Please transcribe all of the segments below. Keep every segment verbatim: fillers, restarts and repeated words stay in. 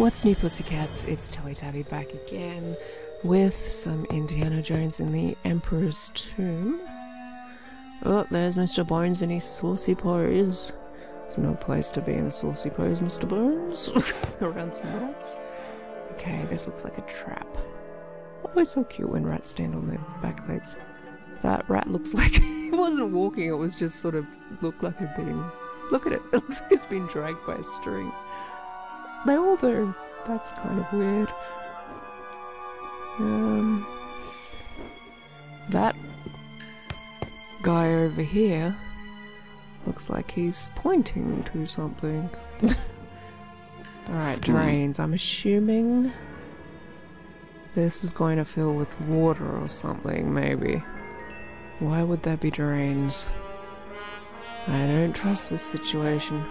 What's new, pussycats? It's Telly Tabby back again with some Indiana Jones in the Emperor's Tomb. Oh, there's Mister Bones in his saucy pose. It's an odd place to be in a saucy pose, Mister Bones. Around some rats. Okay, this looks like a trap. Always so cute when rats stand on their back legs. That rat looks like it wasn't walking, it was just sort of looked like it'd been. Look at it, it looks like it's been dragged by a string. They all do. That's kind of weird. Um, that guy over here looks like he's pointing to something. Alright, drains. I'm assuming this is going to fill with water or something, maybe. Why would there be drains? I don't trust this situation.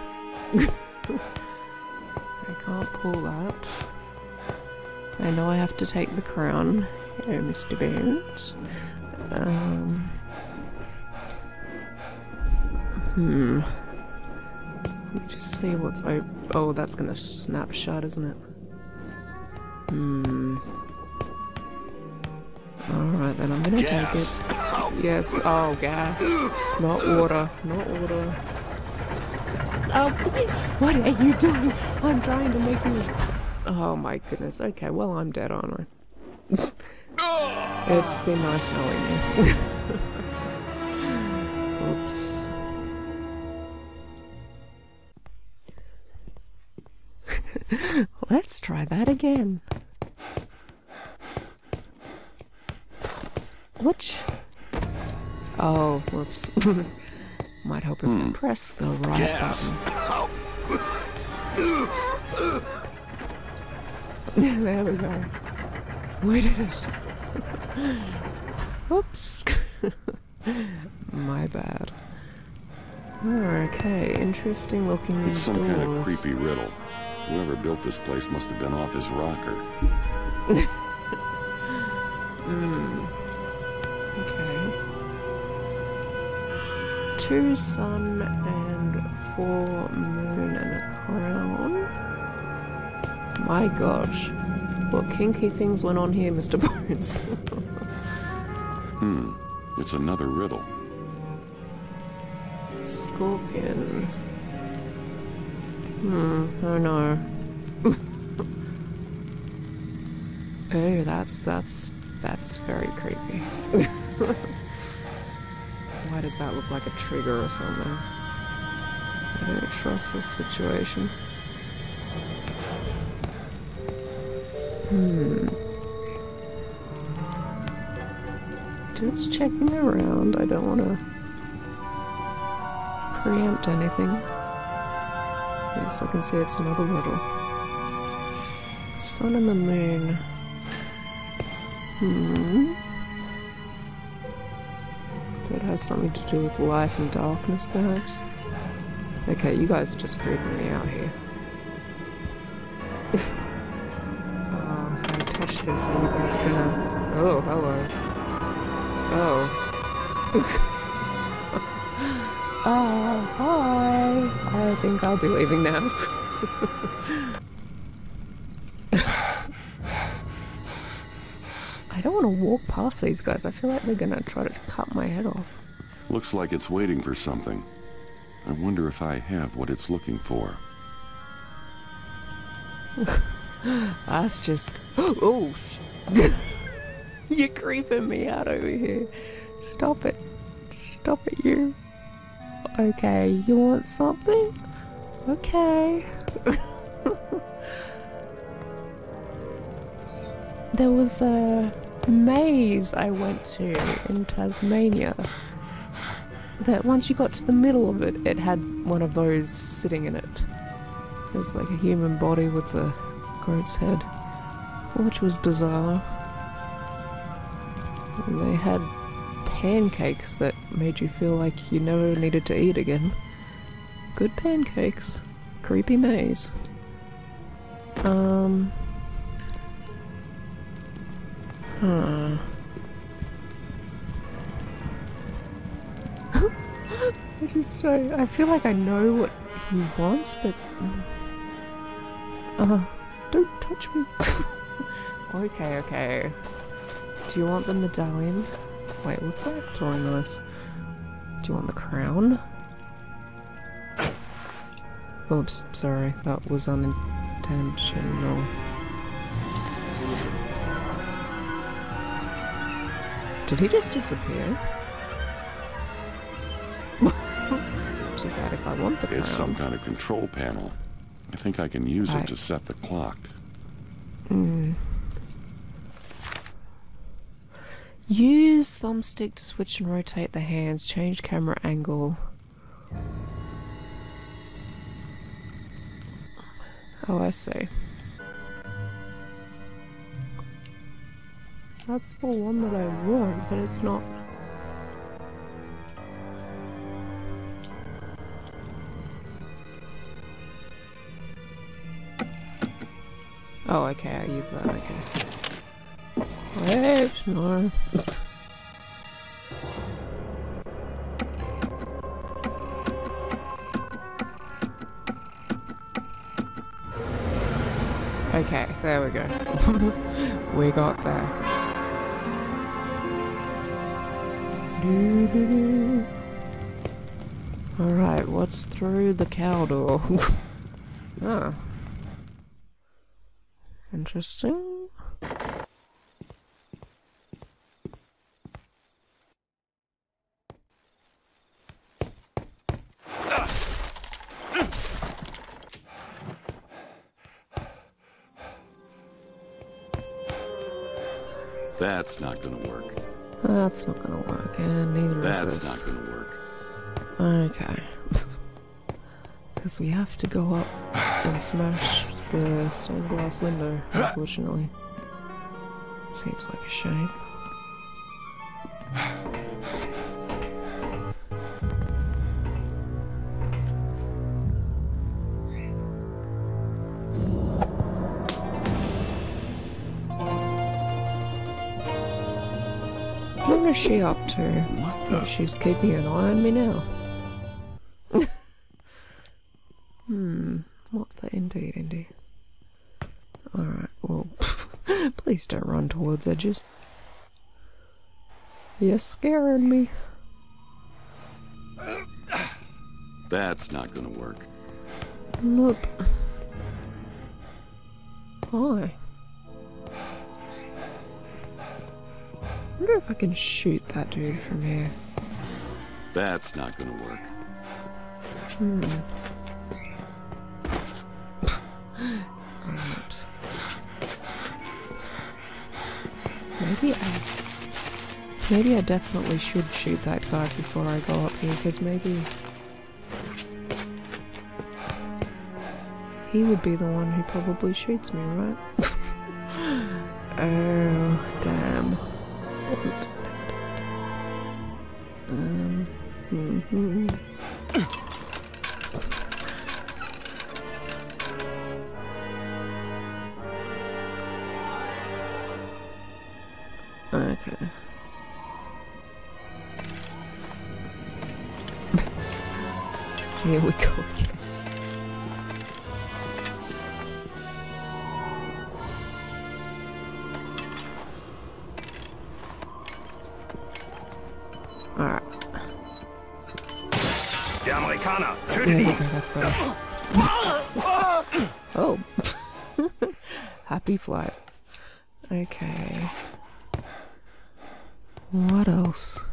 I can't pull that. I know I have to take the crown. Hello, Mister Bones. Um, hmm. Let me just see what's op- Oh, that's gonna snap shut, isn't it? Hmm. Alright then, I'm gonna take it. Yes. Oh, gas. Not water. Not water. Oh, what are you doing? I'm trying to make you... Oh my goodness. Okay, well I'm dead, aren't I? It's been nice knowing you. Oops. Let's try that again. Which? Oh, whoops. Might help if I mm. press the right yes. button. There we go. We did it. Oops. My bad. Okay, interesting looking. It's some doors. Kind of creepy riddle. Whoever built this place must have been off his rocker. mm. Okay. Two sun and four moon and a crown. My gosh. What kinky things went on here, Mister Bones? hmm. It's another riddle. Scorpion. Hmm. Oh no. oh, that's, that's, that's very creepy. Why does that look like a trigger or something? I don't trust this situation. Hmm. Just checking around. I don't want to preempt anything. Yes, I can see it's another riddle. Sun and the moon. Hmm. It has something to do with light and darkness, perhaps. Okay, you guys are just creeping me out here. oh, if I touch this, are you guys gonna... Oh, hello. Oh. oh, hi. I think I'll be leaving now. I don't want to walk past these guys. I feel like they're gonna try to cut my head off. Looks like it's waiting for something. I wonder if I have what it's looking for. That's just... Oh! You're creeping me out over here. Stop it. Stop it, you. Okay, you want something? Okay. There was a maze I went to in Tasmania that once you got to the middle of it, it had one of those sitting in it. It was like a human body with a goat's head, which was bizarre. And they had pancakes that made you feel like you never needed to eat again. Good pancakes. Creepy maze. Um... Hmm. I just don't, I feel like I know what he wants, but... Uh, Don't touch me. Okay, okay. Do you want the medallion? Wait, what's that? Throwing knives. Do you want the crown? Oops, sorry. That was unintentional. Did he just disappear? Too bad if I want the crown. It's some kind of control panel. I think I can use I... it to set the clock. Mm. Use thumbstick to switch and rotate the hands. Change camera angle. Oh, I see. That's the one that I want, but it's not. Oh, okay, I use that, okay. Wait, no. Okay, there we go. We got there. Alright, what's through the cow door? Ah. Interesting. That's not gonna work. That's not gonna work, and neither is this. That's not gonna work. Okay. Because we have to go up and smash the stained glass window, unfortunately. Seems like a shame. What is she up to? What the? She's keeping an eye on me now. Hmm. What the? Indeed, indeed. Alright, well, please don't run towards edges. You're scaring me. That's not gonna work. Nope. Why? I wonder if I can shoot that dude from here. That's not gonna work. Hmm. Right. Maybe I... Maybe I definitely should shoot that guy before I go up here, because maybe... he would be the one who probably shoots me, right? Oh, damn. Um, mm-hmm. Okay. Here we go again. Oh. Happy flight. Okay. What else?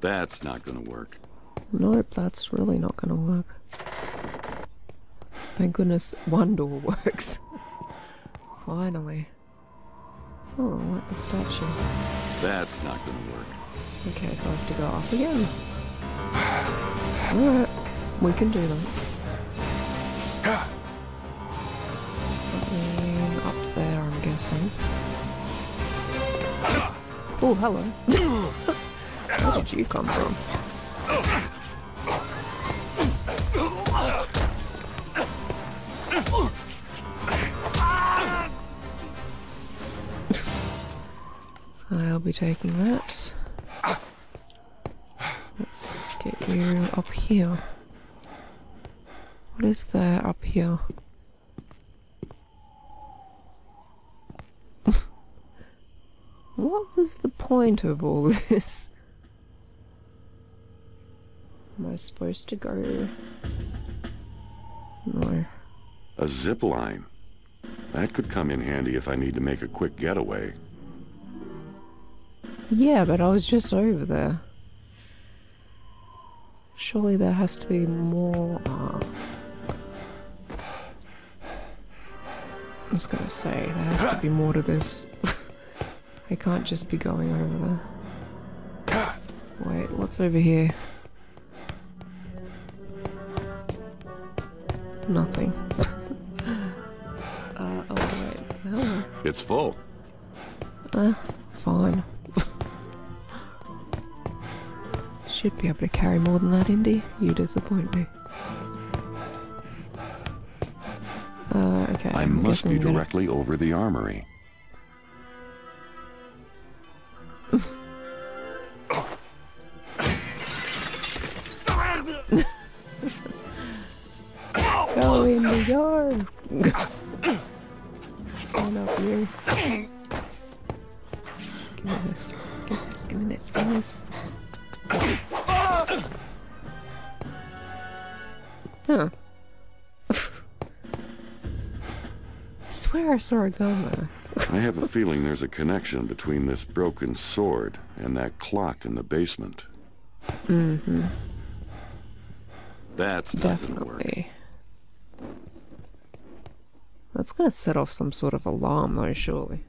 That's not gonna work. Nope, that's really not gonna work. Thank goodness one door works. Finally. Oh, I like the statue. That's not gonna work. Okay, so I have to go off again. Alright, we can do that. Something up there, I'm guessing. Oh, hello. Where did you come from? I'll be taking that. Let's get you up here. What is there up here? What was the point of all this? Am I supposed to go? No. A zip line. That could come in handy if I need to make a quick getaway. Yeah, but I was just over there. Surely there has to be more... Uh, I was gonna say, there has to be more to this. I can't just be going over there. Wait, what's over here? Nothing. uh, oh wait, hello. It's full. Uh, fine. Should be able to carry more than that, Indy. You disappoint me. Uh, okay. I I'm must be directly gonna... over the armory. Go in the yard. Stand up here. Give me this. Give me this. Give me this. Give me this. Huh. I swear I saw a gun there. I have a feeling there's a connection between this broken sword and that clock in the basement. Mm-hmm. That's definitely not gonna work. That's gonna set off some sort of alarm though, surely.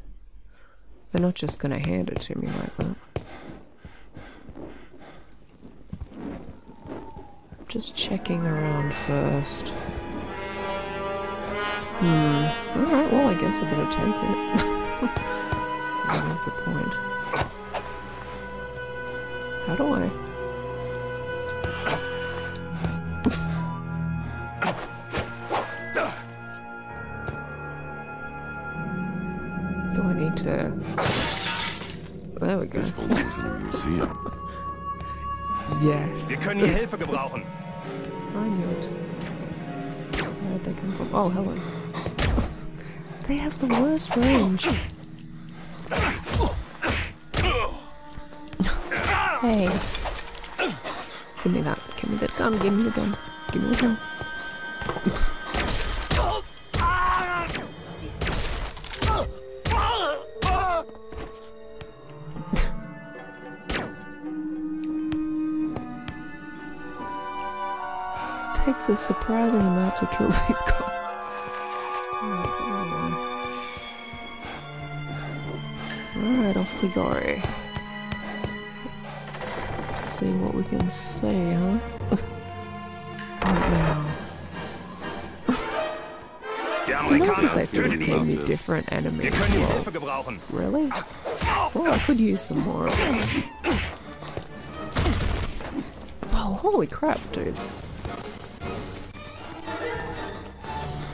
They're not just gonna hand it to me like that. I'm just checking around first. Hmm. Alright, well I guess I better take it. That is the point. How do I? To... There we go. This belongs in a museum. Yes. I knew it. Where did they come from? Oh, hello. They have the worst range. Hey. Give me that. Give me that gun. Give me the gun. Give me the gun. Takes a surprising amount to kill these guys. Alright, off we go. Let's see what we can see, huh? Right now. It looks like they sort of gave me different enemies as well. Really? Well, I could use some more of them. Oh, holy crap, dudes.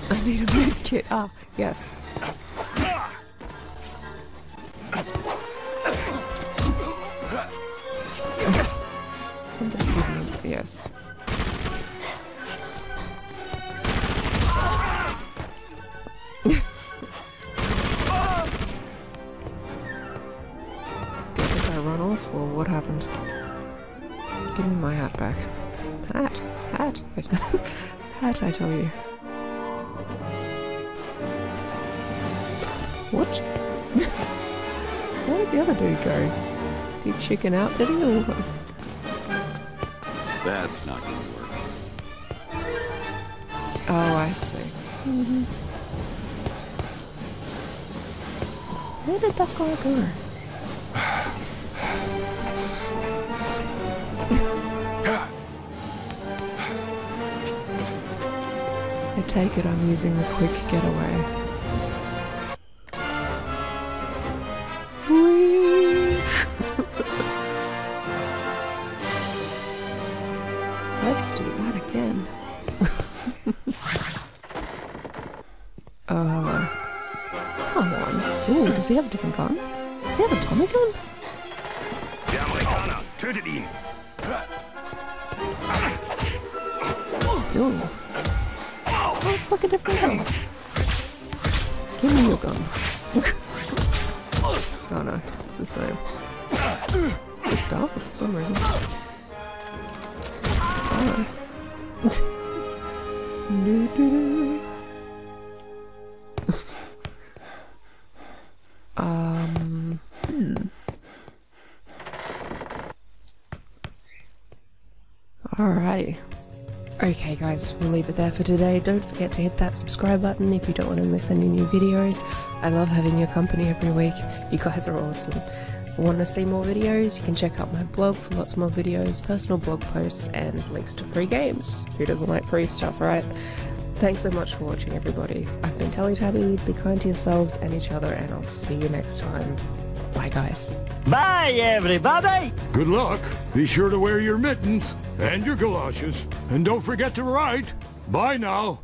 I need a medkit. Ah, yes. Somebody give me. Yes. Did I run off, or what happened? Give me my hat back. Hat, hat, hat! I tell you. What? Where did the other dude go? Did he chicken out? Did he? Or what? That's not gonna work. Oh, I see. Mm-hmm. Where did that guy go? I take it I'm using the quick getaway. Let's do that again. Oh, hello. Come on. Ooh, does he have a different gun? Does he have a Tommy gun? Ooh. That looks like a different gun. Give me your gun. Oh no, it's the same. It's darker for some reason. Oh. Do do do. Um. Hmm. Alrighty. Okay guys, we'll leave it there for today. Don't forget to hit that subscribe button if you don't want to miss any new videos. I love having your company every week. You guys are awesome. If you want to see more videos, you can check out my blog for lots more videos, personal blog posts, and links to free games. Who doesn't like free stuff, right? Thanks so much for watching, everybody. I've been Telly Tabby. Be kind to yourselves and each other, and I'll see you next time. Bye, guys. Bye, everybody! Good luck. Be sure to wear your mittens. And your galoshes. And don't forget to write. Bye now.